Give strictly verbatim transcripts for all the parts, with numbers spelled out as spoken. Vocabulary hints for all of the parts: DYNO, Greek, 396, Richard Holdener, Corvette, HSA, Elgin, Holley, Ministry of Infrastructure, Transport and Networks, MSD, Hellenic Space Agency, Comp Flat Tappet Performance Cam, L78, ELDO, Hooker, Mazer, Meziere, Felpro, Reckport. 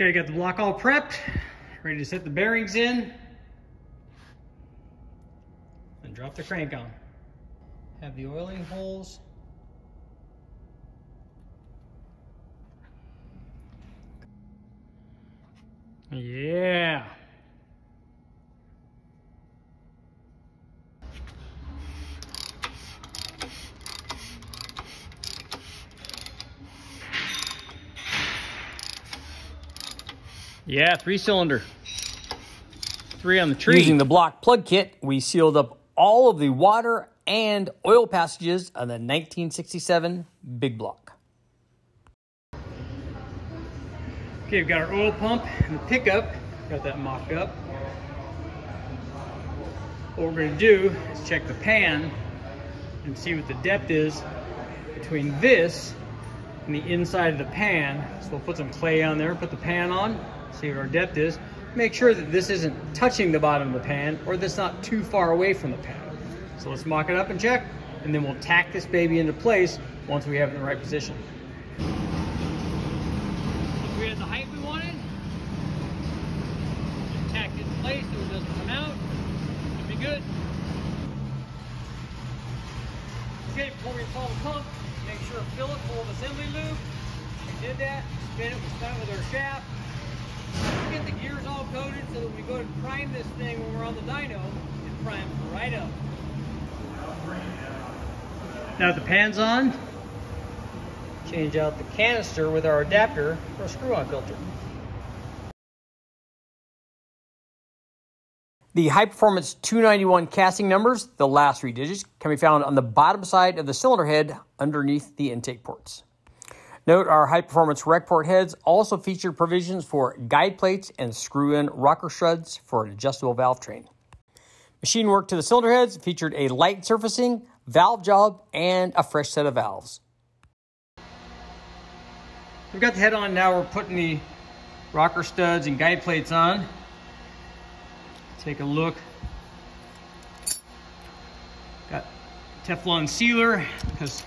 Okay, got the block all prepped, ready to set the bearings in and drop the crank on. Have the oiling holes. Yeah. Yeah, three cylinder. Three on the tree. Using the block plug kit, we sealed up all of the water and oil passages on the nineteen sixty-seven big block. Okay, we've got our oil pump and the pickup. Got that mocked up. What we're gonna do is check the pan and see what the depth is between this and the inside of the pan. So we'll put some clay on there, put the pan on, see what our depth is. Make sure that this isn't touching the bottom of the pan or that's not too far away from the pan. So let's mock it up and check, and then we'll tack this baby into place once we have it in the right position. Now that the pan's on, change out the canister with our adapter for a screw-on filter. The high-performance two ninety-one casting numbers, the last three digits, can be found on the bottom side of the cylinder head underneath the intake ports. Note our high-performance rec port heads also feature provisions for guide plates and screw-in rocker studs for an adjustable valve train. Machine work to the cylinder heads featured a light surfacing, valve job, and a fresh set of valves. We've got the head on now. We're putting the rocker studs and guide plates on. Take a look. Got Teflon sealer because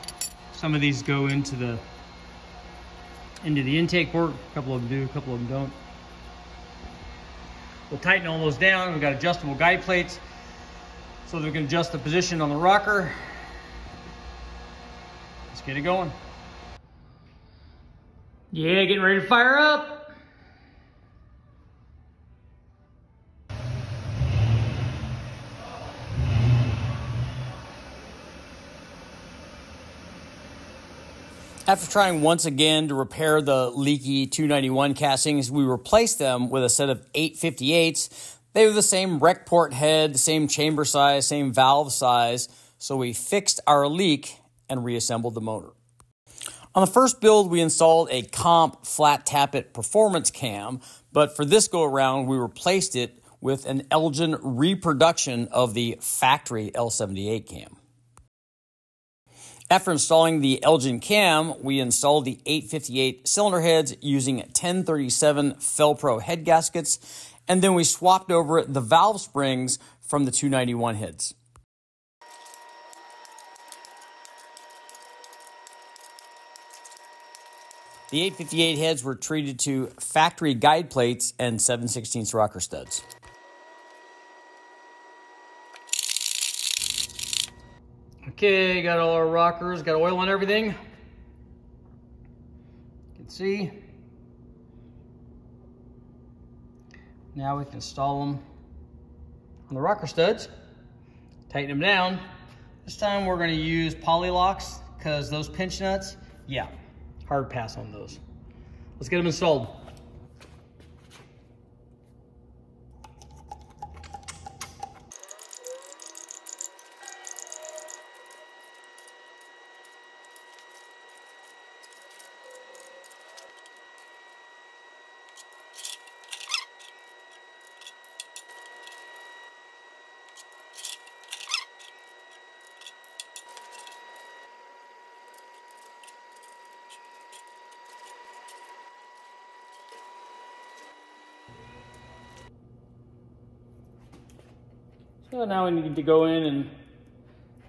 some of these go into the into the intake port. A couple of them do, a couple of them don't. We'll tighten all those down. We've got adjustable guide plates so that we can adjust the position on the rocker. Let's get it going. Yeah, getting ready to fire up. After trying once again to repair the leaky two ninety-one castings, we replaced them with a set of eight fifty-eights. They were the same rec port head, the same chamber size, same valve size, so we fixed our leak and reassembled the motor. On the first build, we installed a Comp Flat Tappet Performance Cam, but for this go-around, we replaced it with an Elgin reproduction of the factory L seventy-eight cam. After installing the Elgin cam, we installed the eight fifty-eight cylinder heads using ten thirty-seven Felpro head gaskets, and then we swapped over the valve springs from the two ninety-one heads. The eight fifty-eight heads were treated to factory guide plates and seven sixteenths rocker studs. Okay, got all our rockers, got oil on everything. You can see. Now we can install them on the rocker studs, tighten them down. This time we're gonna use poly locks because those pinch nuts, yeah, hard pass on those. Let's get them installed. So now we need to go in and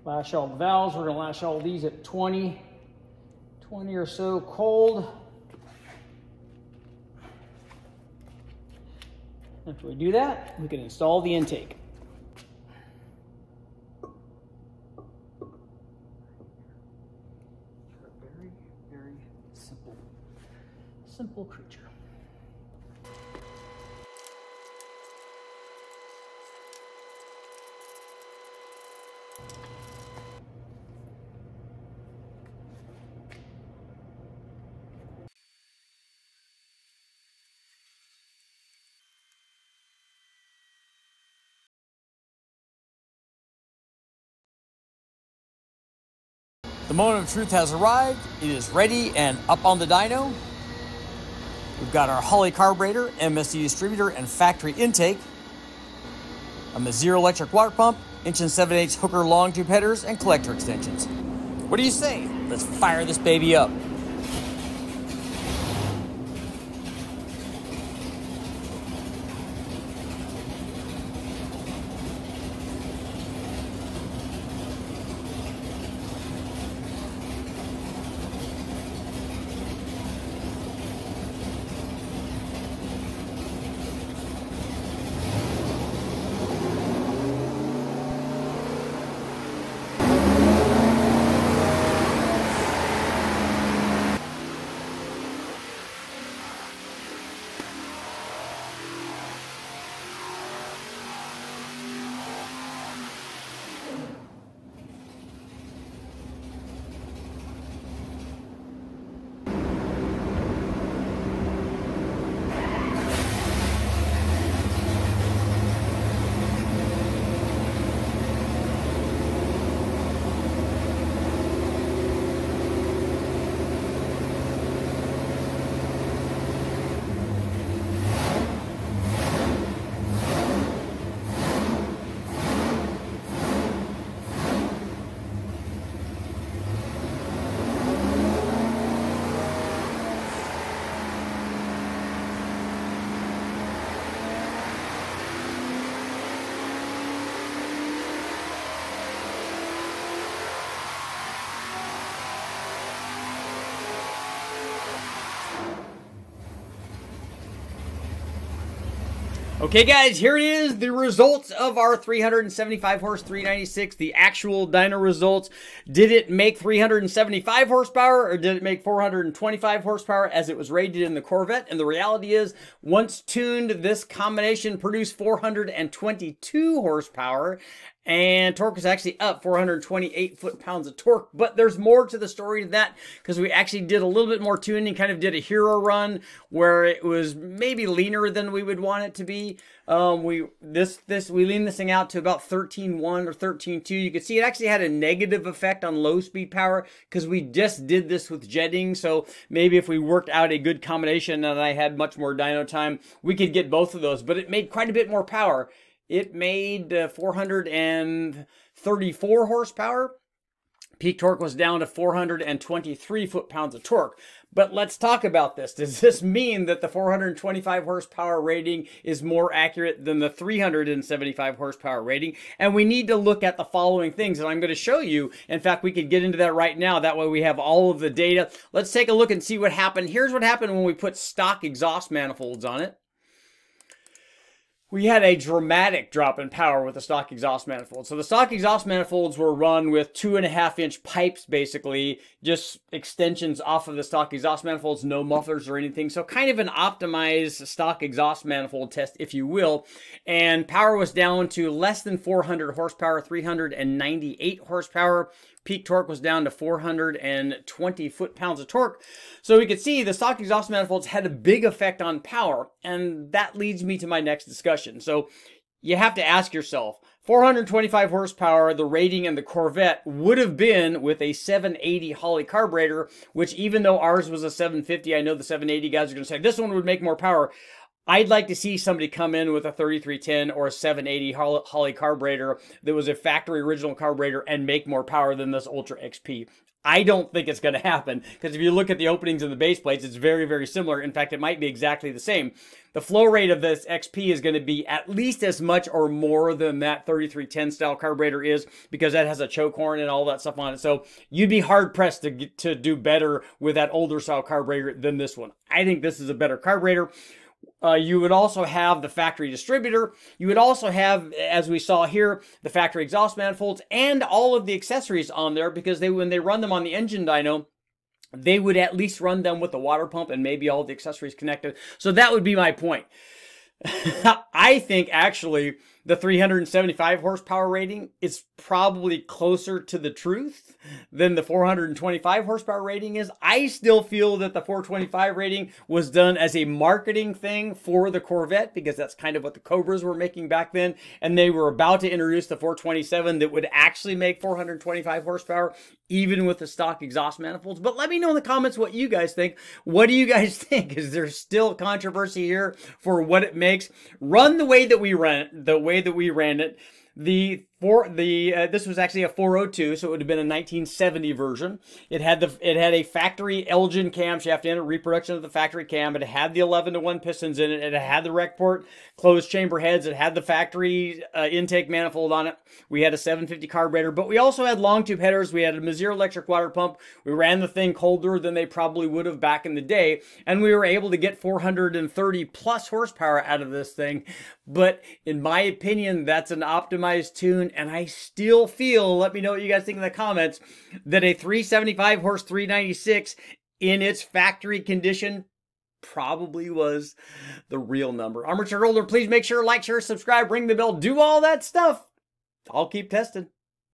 lash all the valves. We're gonna lash all these at twenty, twenty or so cold. After we do that, we can install the intake. Very, very simple, simple creature. The moment of truth has arrived. It is ready and up on the dyno. We've got our Holley carburetor, M S D distributor, and factory intake, a Mazer electric water pump, inch and seven eighths Hooker long tube headers, and collector extensions. What do you say? Let's fire this baby up. Okay guys, here it is, the results of our three seventy-five horse three ninety-six, the actual dyno results. Did it make three seventy-five horsepower or did it make four twenty-five horsepower as it was rated in the Corvette? And the reality is, once tuned, this combination produced four hundred twenty-two horsepower, and torque is actually up four hundred twenty-eight foot-pounds of torque. But there's more to the story to that, because we actually did a little bit more tuning, kind of did a hero run where it was maybe leaner than we would want it to be. Um, we this this we leaned this thing out to about thirteen point one or thirteen point two. You can see it actually had a negative effect on low-speed power because we just did this with jetting. So maybe if we worked out a good combination and I had much more dyno time, we could get both of those. But it made quite a bit more power. It made uh, four hundred thirty-four horsepower. Peak torque was down to four hundred twenty-three foot-pounds of torque. But let's talk about this. Does this mean that the four twenty-five horsepower rating is more accurate than the three seventy-five horsepower rating? And we need to look at the following things that I'm going to show you. In fact, we could get into that right now. That way we have all of the data. Let's take a look and see what happened. Here's what happened when we put stock exhaust manifolds on it. We had a dramatic drop in power with the stock exhaust manifold. So the stock exhaust manifolds were run with two and a half inch pipes, basically just extensions off of the stock exhaust manifolds, no mufflers or anything. So kind of an optimized stock exhaust manifold test, if you will. And power was down to less than four hundred horsepower, three ninety-eight horsepower. Peak torque was down to four hundred twenty foot-pounds of torque. So we could see the stock exhaust manifolds had a big effect on power, and that leads me to my next discussion. So you have to ask yourself, four twenty-five horsepower, the rating in the Corvette would have been with a seven eighty Holley carburetor, which even though ours was a seven fifty, I know the seven eighty guys are going to say, this one would make more power. I'd like to see somebody come in with a thirty-three ten or a seven eighty Holley carburetor that was a factory original carburetor and make more power than this Ultra X P. I don't think it's going to happen, because if you look at the openings in the base plates, it's very, very similar. In fact, it might be exactly the same. The flow rate of this X P is going to be at least as much or more than that thirty-three ten style carburetor is, because that has a choke horn and all that stuff on it. So you'd be hard pressed to get, to do better with that older style carburetor than this one. I think this is a better carburetor. Uh, you would also have the factory distributor. You would also have, as we saw here, the factory exhaust manifolds and all of the accessories on there, because they, when they run them on the engine dyno, they would at least run them with the water pump and maybe all the accessories connected. So that would be my point. I think actually the three hundred seventy-five horsepower rating is probably closer to the truth than the four hundred twenty-five horsepower rating is. I still feel that the four twenty-five rating was done as a marketing thing for the Corvette, because that's kind of what the Cobras were making back then. And they were about to introduce the four twenty-seven that would actually make four hundred twenty-five horsepower, even with the stock exhaust manifolds. But let me know in the comments what you guys think. What do you guys think? Is there still controversy here for what it makes? Run the way that we ran it, the way that we ran it. The four, the uh, this was actually a four oh two, so it would have been a nineteen seventy version. It had the it had a factory Elgin camshaft in it, reproduction of the factory cam. It had the eleven to one pistons in it. It had the Reckport closed chamber heads. It had the factory uh, intake manifold on it. We had a seven fifty carburetor, but we also had long tube headers. We had a Meziere electric water pump. We ran the thing colder than they probably would have back in the day, and we were able to get four hundred thirty plus horsepower out of this thing. But in my opinion, that's an optimum tune, and I still feel, let me know what you guys think in the comments, that a three seventy-five horse three ninety-six in its factory condition probably was the real number. I'm Richard Holdener. Please make sure to like, share, subscribe, ring the bell, do all that stuff. I'll keep testing.